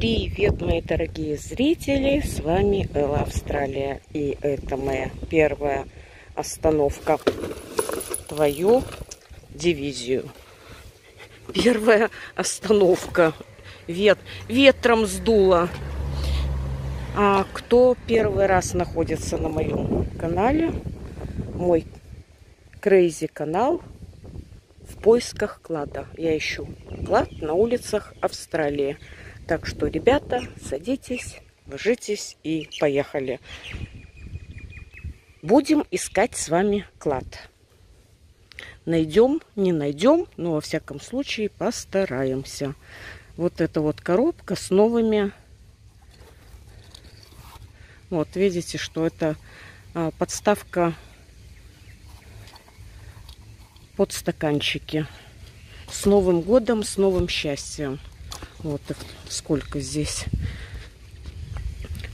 Привет, мои дорогие зрители! С вами Элла Австралия. И это моя первая остановка в твою дивизию. Первая остановка. Ветром сдуло. А кто первый раз находится на моем канале, мой крейзи канал, в поисках клада. Я ищу клад на улицах Австралии. Так что, ребята, садитесь, ложитесь и поехали. Будем искать с вами клад. Найдем, не найдем, но во всяком случае постараемся. Вот эта вот коробка с новыми. Вот, видите, что это подставка под стаканчики. С Новым годом, с новым счастьем. Вот сколько здесь.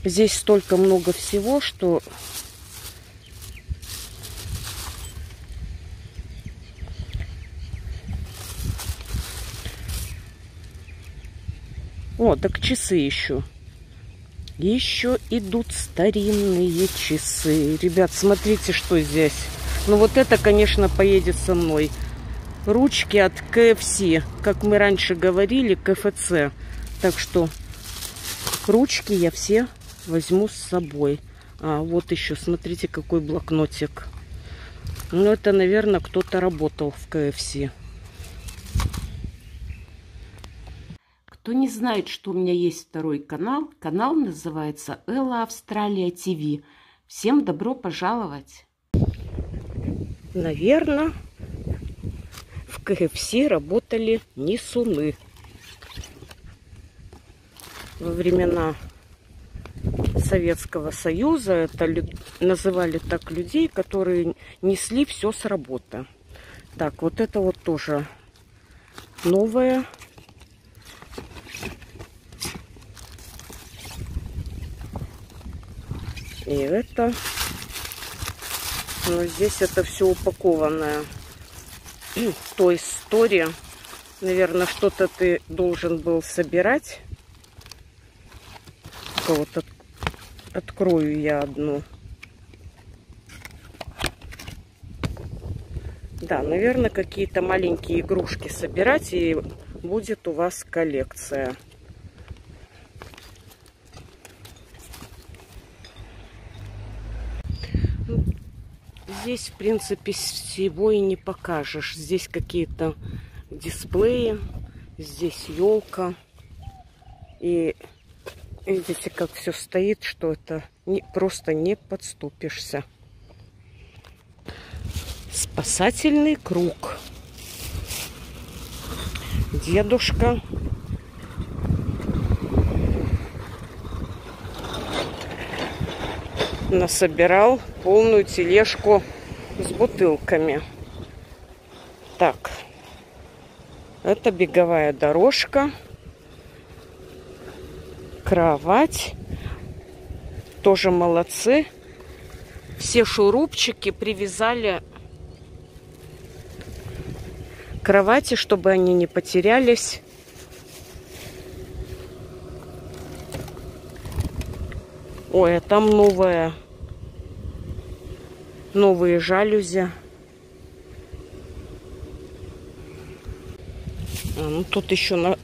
Здесь столько много всего, что о, так часы еще. Еще идут старинные часы. Ребят, смотрите, что здесь. Ну вот это, конечно, поедет со мной. Ручки от KFC, как мы раньше говорили, КФЦ. Так что ручки я все возьму с собой. А вот еще, смотрите, какой блокнотик. Ну, это, наверное, кто-то работал в KFC. Кто не знает, что у меня есть второй канал, канал называется Элла Австралия ТВ. Всем добро пожаловать! Наверное... В KFC работали несуны во времена Советского Союза. Это называли так людей, которые несли все с работы. Так, вот это вот тоже новое. И это... Но здесь это все упакованное. То история, наверное, что-то ты должен был собирать. Вот открою я одну. Да, наверное, какие-то маленькие игрушки собирать, и будет у вас коллекция. Здесь, в принципе, всего и не покажешь. Здесь какие-то дисплеи, здесь елка. И видите, как все стоит, что это просто не подступишься. Спасательный круг. Дедушка. Насобирал полную тележку с бутылками. Так, это беговая дорожка, кровать, тоже молодцы. Все шурупчики привязали к кровати, чтобы они не потерялись. Ой, а там новые жалюзи. Ну, тут еще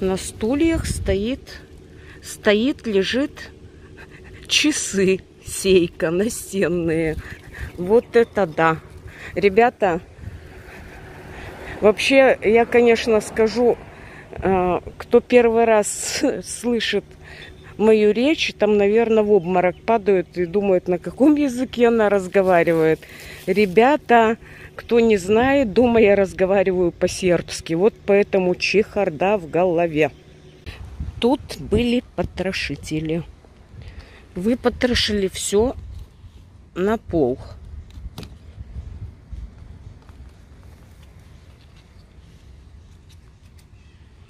на стульях стоит, лежит часы сейка настенные. Вот это да. Ребята, вообще я, конечно, скажу, кто первый раз слышит мою речь, там, наверное, в обморок падают и думают, на каком языке она разговаривает. Ребята, кто не знает, дома я разговариваю по-сербски. Вот поэтому чехарда в голове. Тут были потрошители. Вы потрошили все на пол.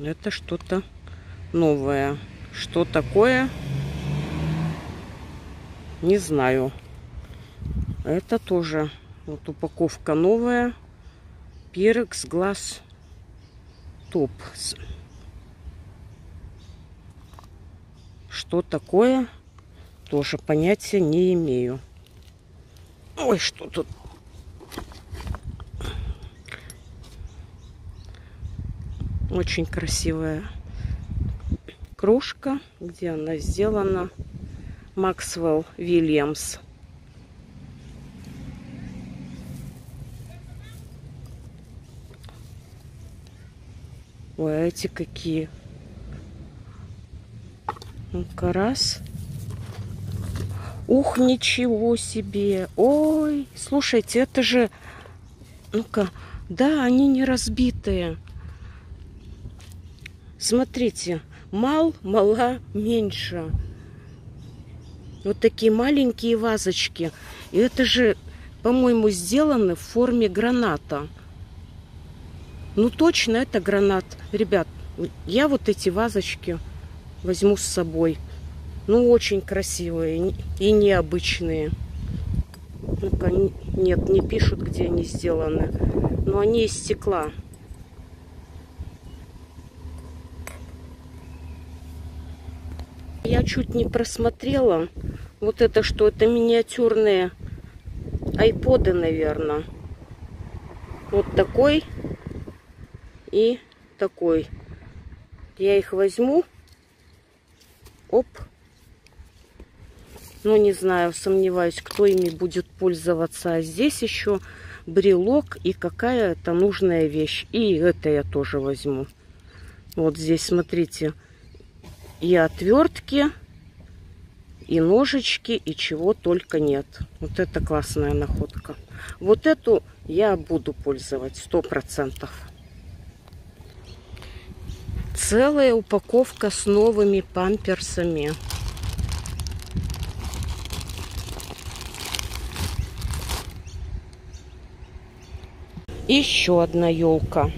Это что-то новое. Что такое? Не знаю. Это тоже вот упаковка новая. Пирекс Глас Топ. Что такое? Тоже понятия не имею. Ой, что тут? Очень красивая кружка, где она сделана. Максвелл Вильямс. Ой, а эти какие? Ну-ка, раз. Ух, ничего себе! Ой, слушайте, это же... Ну-ка, да, они не разбитые. Смотрите, мал, мала, меньше. Вот такие маленькие вазочки. И это же, по-моему, сделаны в форме граната. Ну, точно, это гранат. Ребят, я вот эти вазочки возьму с собой. Ну, очень красивые и необычные. Ну-ка, нет, не пишут, где они сделаны. Но они из стекла. Я чуть не просмотрела. Вот это что? Это миниатюрные айподы, наверное. Вот такой и такой. Я их возьму. Оп. Ну, не знаю, сомневаюсь, кто ими будет пользоваться. А здесь еще брелок и какая-то нужная вещь. И это я тоже возьму. Вот здесь, смотрите. И отвертки, и ножички, и чего только нет. Вот это классная находка. Вот эту я буду пользовать 100%. Целая упаковка с новыми памперсами. Еще одна елка.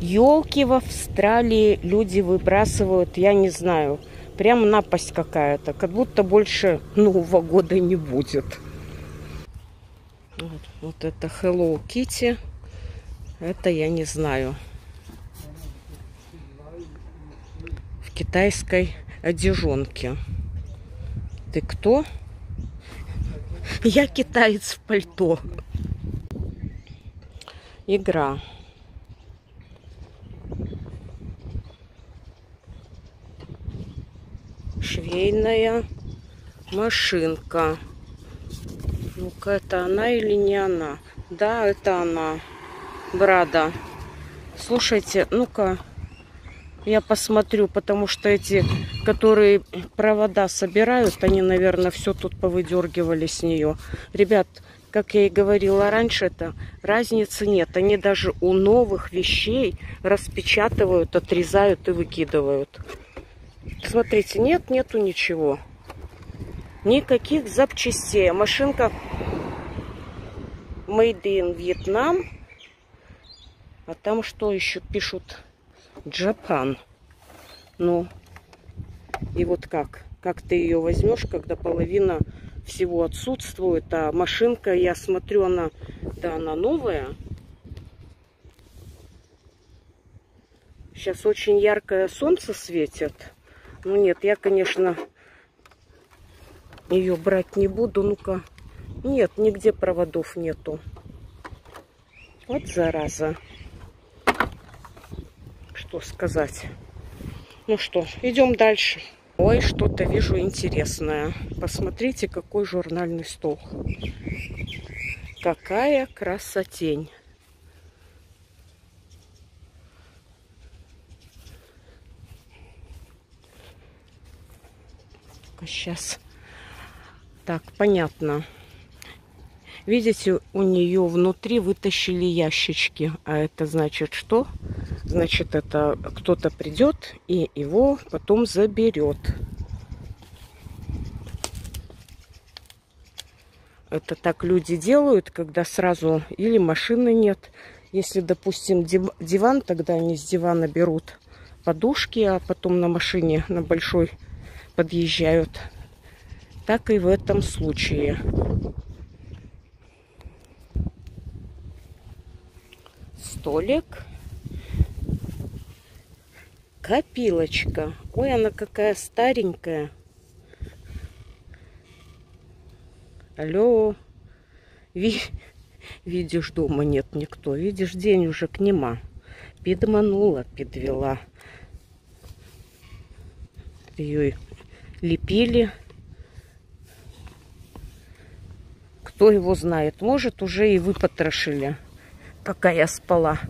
Елки в Австралии люди выбрасывают, я не знаю, прям напасть какая-то, как будто больше Нового года не будет. Вот, вот это Hello Kitty, это я не знаю. В китайской одежонке. Ты кто? Я китаец в пальто. Игра. Швейная машинка. Ну-ка, это она или не она? Да, это она. Брада. Слушайте, ну-ка, я посмотрю, потому что эти, которые провода собирают, они, наверное, все тут повыдергивали с нее. Ребят, как я и говорила раньше, это разницы нет. Они даже у новых вещей распечатывают, отрезают и выкидывают. Смотрите, нет, нету ничего. Никаких запчастей. Машинка Made in Vietnam. А там что еще пишут? Japan. Ну, и вот как? Как ты ее возьмешь, когда половина всего отсутствует? А машинка, я смотрю, она... Да, она новая. Сейчас очень яркое солнце светит. Ну нет, я, конечно, ее брать не буду. Ну-ка. Нет, нигде проводов нету. Вот зараза. Что сказать. Ну что, идем дальше. Ой, что-то вижу интересное. Посмотрите, какой журнальный стол. Какая красотень. Сейчас. Так, понятно. Видите, у нее внутри вытащили ящички. А это значит что? Значит, это кто-то придет и его потом заберет. Это так люди делают, когда сразу или машины нет. Если, допустим, диван, тогда они с дивана берут подушки, а потом на машине, на большой, подъезжают. Так и в этом случае. Столик. Копилочка. Ой, она какая старенькая. Алло. Видишь, дома нет никто. Видишь, день уже к нема. Пидманула, подвела. Ее лепили. Кто его знает, может, уже и выпотрошили, пока я спала.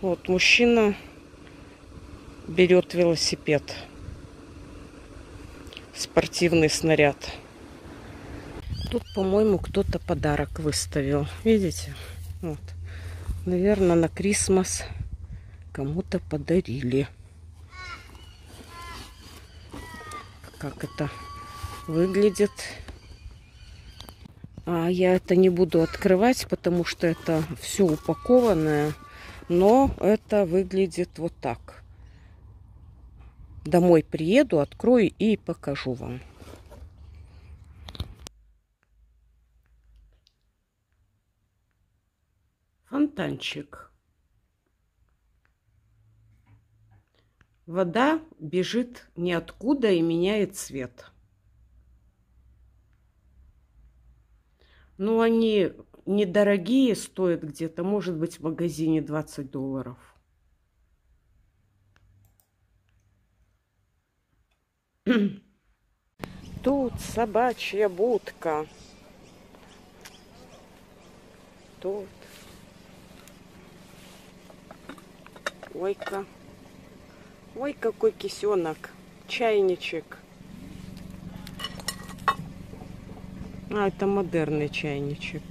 Вот мужчина берет велосипед. Спортивный снаряд. Тут, по-моему, кто-то подарок выставил. Видите? Вот. Наверное, на Крисмас кому-то подарили. Как это выглядит. А я это не буду открывать, потому что это все упакованное. Но это выглядит вот так. Домой приеду, открою и покажу вам. Фонтанчик. Вода бежит ниоткуда и меняет цвет. Ну, они недорогие, стоят где-то, может быть, в магазине $20. Тут собачья будка. Тут ойка. Ой, какой кисенок. Чайничек. А, это модерный чайничек.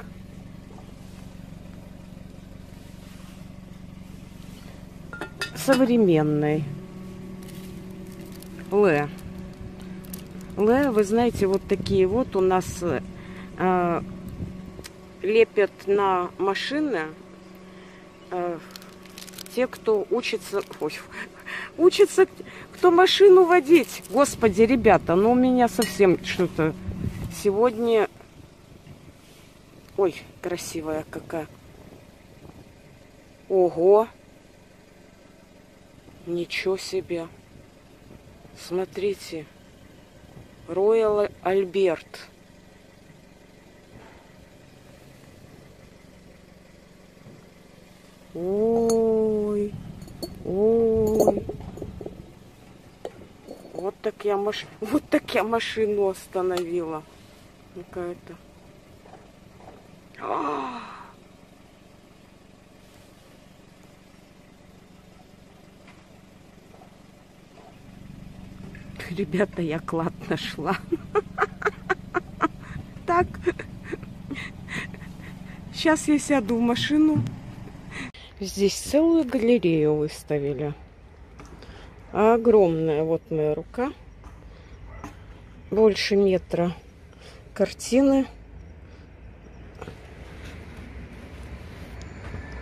Современный. Лэ. Лэ, вы знаете, вот такие вот у нас лепят на машины те, кто учится... Ой, учится, кто машину водить. Господи, ребята, ну у меня совсем что-то сегодня... Ой, красивая какая. Ого. Ничего себе. Смотрите. Ройал Альберт. Ой. Ой. Вот так я машину остановила. Какая-то. Ребята, я клад нашла. Так. Сейчас я сяду в машину. Здесь целую галерею выставили. Огромная. Вот моя рука. Больше метра. Картины.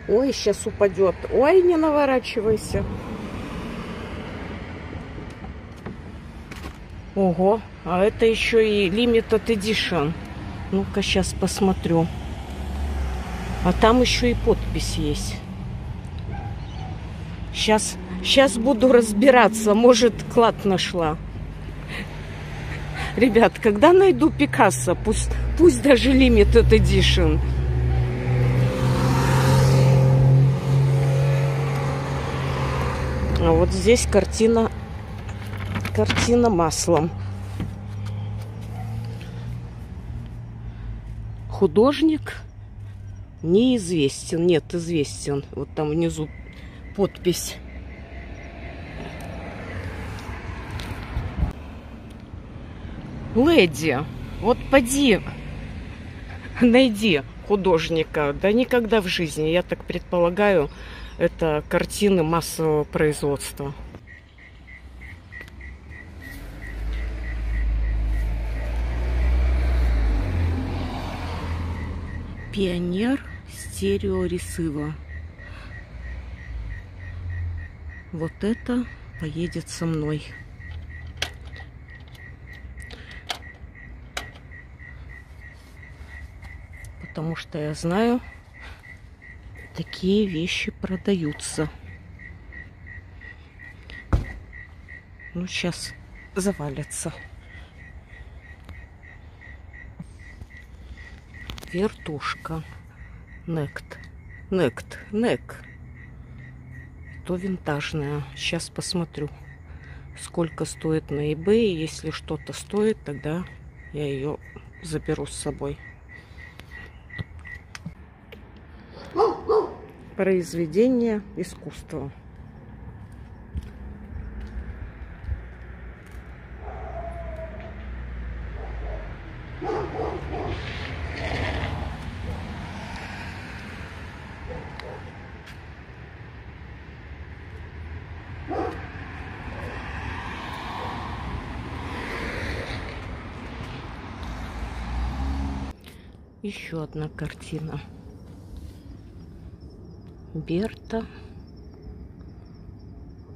Ой, сейчас упадет. Ой, не наворачивайся. Ого, а это еще и Limited Edition. Ну-ка, сейчас посмотрю. А там еще и подпись есть. Сейчас буду разбираться. Может, клад нашла. Ребят, когда найду Пикассо, пусть даже Limited Edition. А вот здесь картина... Картина маслом. Художник неизвестен. Нет, известен. Вот там внизу подпись. Леди, вот поди, найди художника. Да никогда в жизни. Я так предполагаю, это картины массового производства. Пионер стереоресыва. Вот это поедет со мной. Потому что я знаю такие вещи продаются. Ну, сейчас завалится. Вертушка. Нект. То винтажная. Сейчас посмотрю, сколько стоит на eBay. Если что-то стоит, тогда я ее заберу с собой. Произведение искусства. Еще одна картина. Берта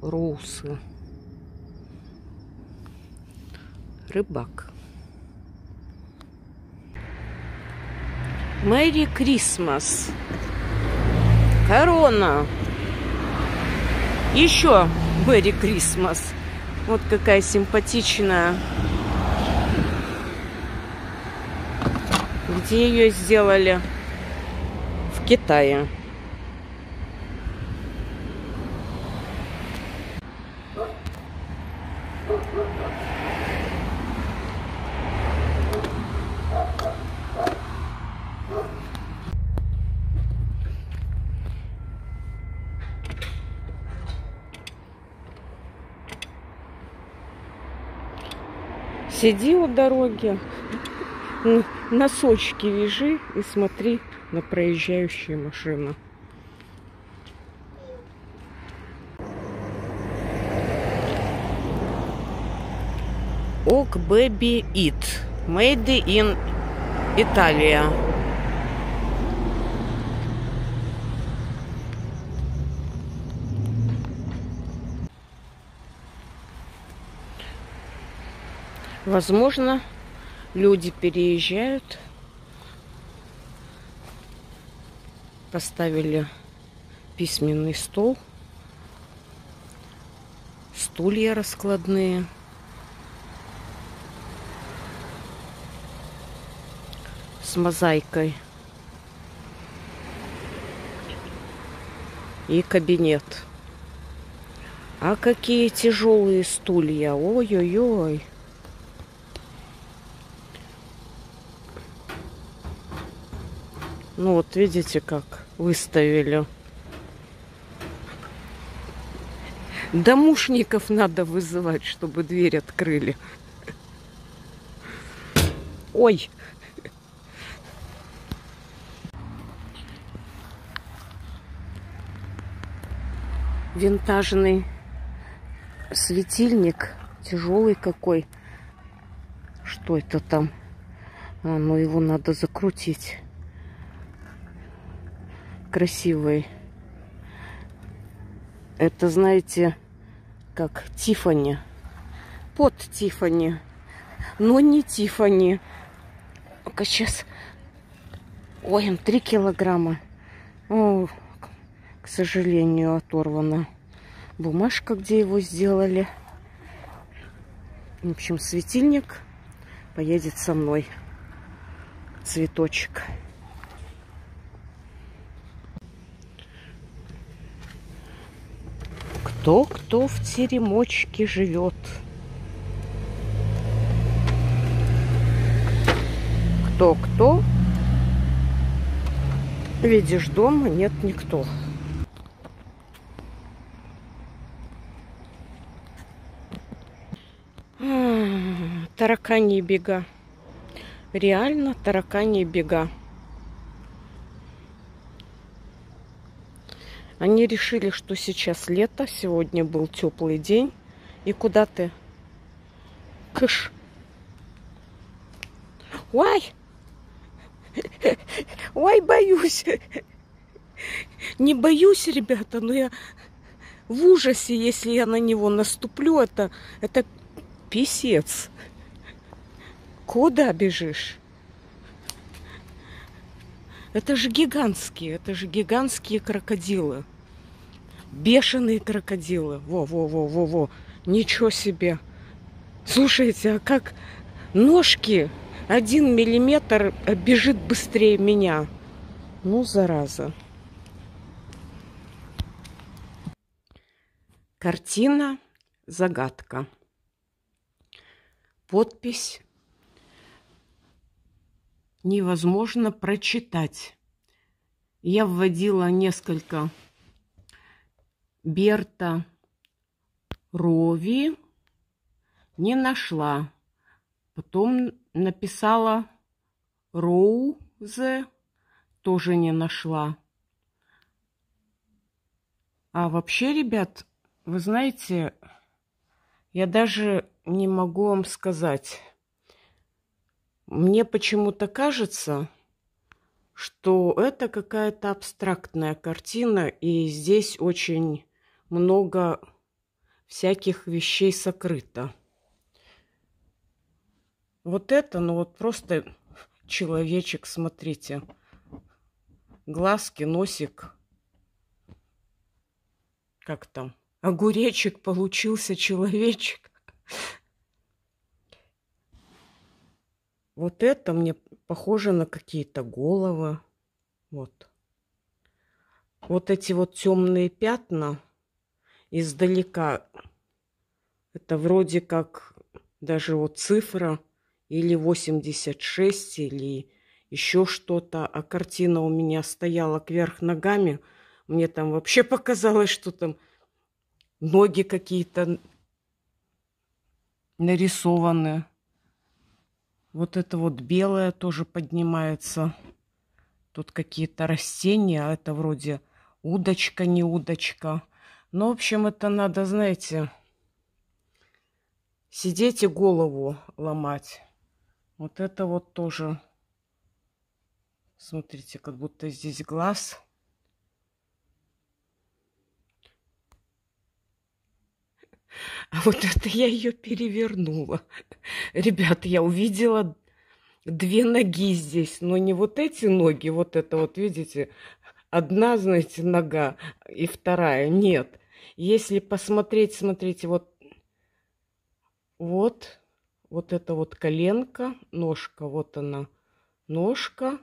Русы Рыбак. Мэри Крисмас. Корона. Еще Мэри Крисмас. Вот какая симпатичная. Где ее сделали? В Китае. Сиди у дороги. Носочки вяжи и смотри на проезжающие машины. Ок Baby It. Made in Italia. Возможно, люди переезжают, поставили письменный стол, стулья раскладные, с мозаикой и кабинет. А какие тяжелые стулья, ой-ой-ой. Ну вот видите, как выставили. Домушников надо вызывать, чтобы дверь открыли. Ой! Винтажный светильник. Тяжелый какой. Что это там? А, ну его надо закрутить. Красивый. Это, знаете, как Tiffany. Под Tiffany. Но не Tiffany. Только сейчас... Ой, он 3 килограмма. О, к сожалению, оторвана бумажка, где его сделали. В общем, светильник поедет со мной. Цветочек. То, кто в теремочке живет. Кто-кто? Видишь, дома нет никто. Таракани бега. Реально таракани бега. Они решили, что сейчас лето, сегодня был теплый день. И куда ты? Кыш. Ой! Ой, боюсь. Не боюсь, ребята, но я в ужасе, если я на него наступлю. Это писец. Куда бежишь? Это же гигантские крокодилы. Бешеные крокодилы. Во-во-во-во-во. Ничего себе. Слушайте, а как ножки 1 миллиметр бежит быстрее меня. Ну, зараза. Картина «Загадка». Подпись невозможно прочитать. Я вводила несколько Берта Рови, не нашла. Потом написала Роузе, тоже не нашла. А вообще, ребят, вы знаете, я даже не могу вам сказать. Мне почему-то кажется, что это какая-то абстрактная картина, и здесь очень много всяких вещей сокрыто. Вот это, ну вот просто человечек, смотрите. Глазки, носик. Как там? Огуречек получился, человечек. Вот это мне похоже на какие-то головы. Вот. Вот эти вот темные пятна издалека. Это вроде как даже вот цифра. Или 86, или еще что-то. А картина у меня стояла кверх ногами. Мне там вообще показалось, что там ноги какие-то нарисованы. Вот это вот белое тоже поднимается. Тут какие-то растения. Это вроде удочка, не удочка. Но, в общем, это надо, знаете, сидеть и голову ломать. Вот это вот тоже. Смотрите, как будто здесь глаз. А вот это я ее перевернула. Ребят, я увидела 2 ноги здесь. Но не вот эти ноги, вот это вот, видите, одна, знаете, нога и вторая. Нет. Если посмотреть, смотрите, вот это вот коленка, ножка, вот она, ножка.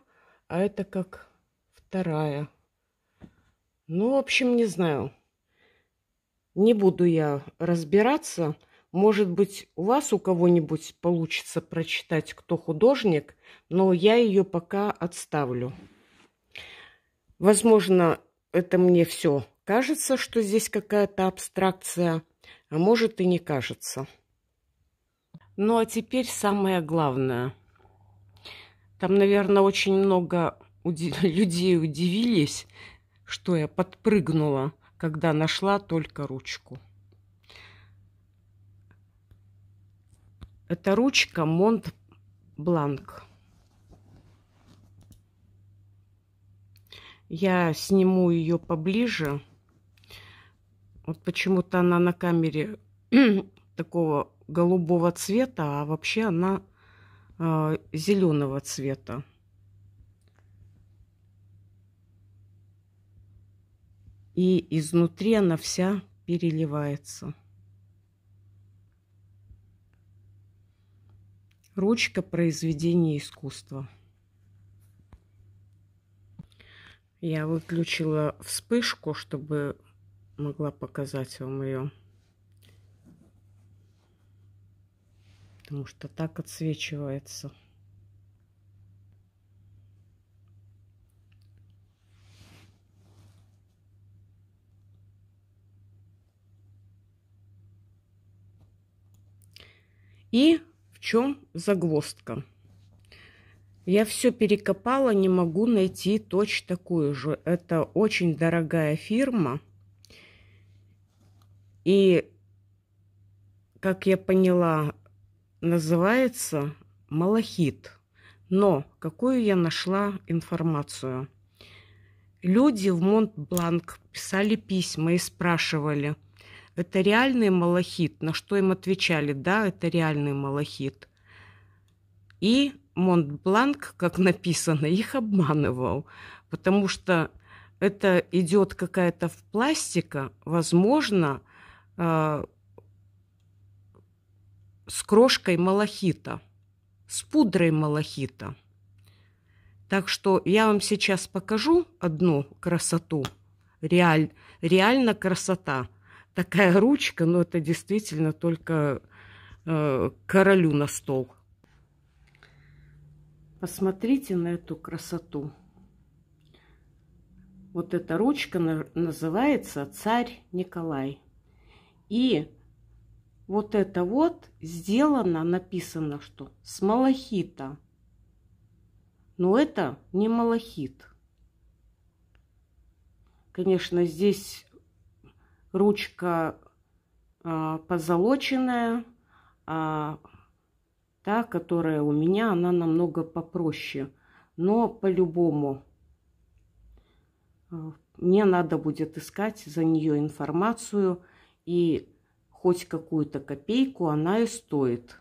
А это как вторая. Ну, в общем, не знаю. Не буду я разбираться. Может быть, у вас у кого-нибудь получится прочитать, кто художник, но я ее пока отставлю. Возможно, это мне все кажется, что здесь какая-то абстракция, а может и не кажется. Ну, а теперь самое главное. Там, наверное, очень много людей удивились, что я подпрыгнула, когда нашла только ручку. Это ручка Montblanc. Я сниму ее поближе. Вот почему-то она на камере такого голубого цвета, а вообще она зеленого цвета. И изнутри она вся переливается. Ручка произведения искусства. Я выключила вспышку, чтобы могла показать вам ее. Потому что так отсвечивается. И в чем загвоздка? Я все перекопала, не могу найти точь такую же. Это очень дорогая фирма. И, как я поняла, называется «Малахит». Но какую я нашла информацию? Люди в Монтбланк писали письма и спрашивали, это реальный малахит? На что им отвечали, да, это реальный малахит. И Монтбланк, как написано, их обманывал, потому что это идет какая-то в пластика, возможно, с крошкой малахита, с пудрой малахита. Так что я вам сейчас покажу одну красоту. Реально красота. Такая ручка, но это действительно только королю на стол. Посмотрите на эту красоту. Вот эта ручка называется «Царь Николай». И вот это вот сделано, написано, что с малахита. Но это не малахит. Конечно, здесь ручка позолоченная, а та, которая у меня, она намного попроще. Но по-любому мне надо будет искать за нее информацию, и хоть какую-то копейку она и стоит.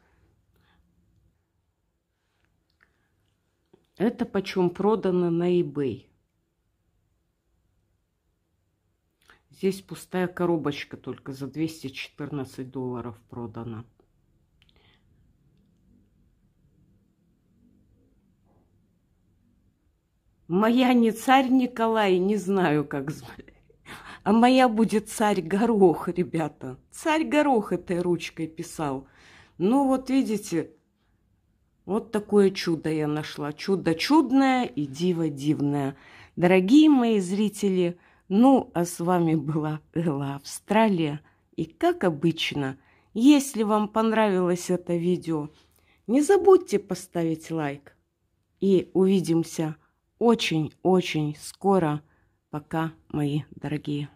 Это почем продано на eBay. Здесь пустая коробочка только за $214 продана. Моя не царь Николай, не знаю, как звали. А моя будет царь Горох, ребята. Царь Горох этой ручкой писал. Ну вот видите, вот такое чудо я нашла. Чудо чудное и диво дивное. Дорогие мои зрители, ну а с вами была Элла Австралия. И как обычно, если вам понравилось это видео, не забудьте поставить лайк. И увидимся очень-очень скоро. Пока, мои дорогие.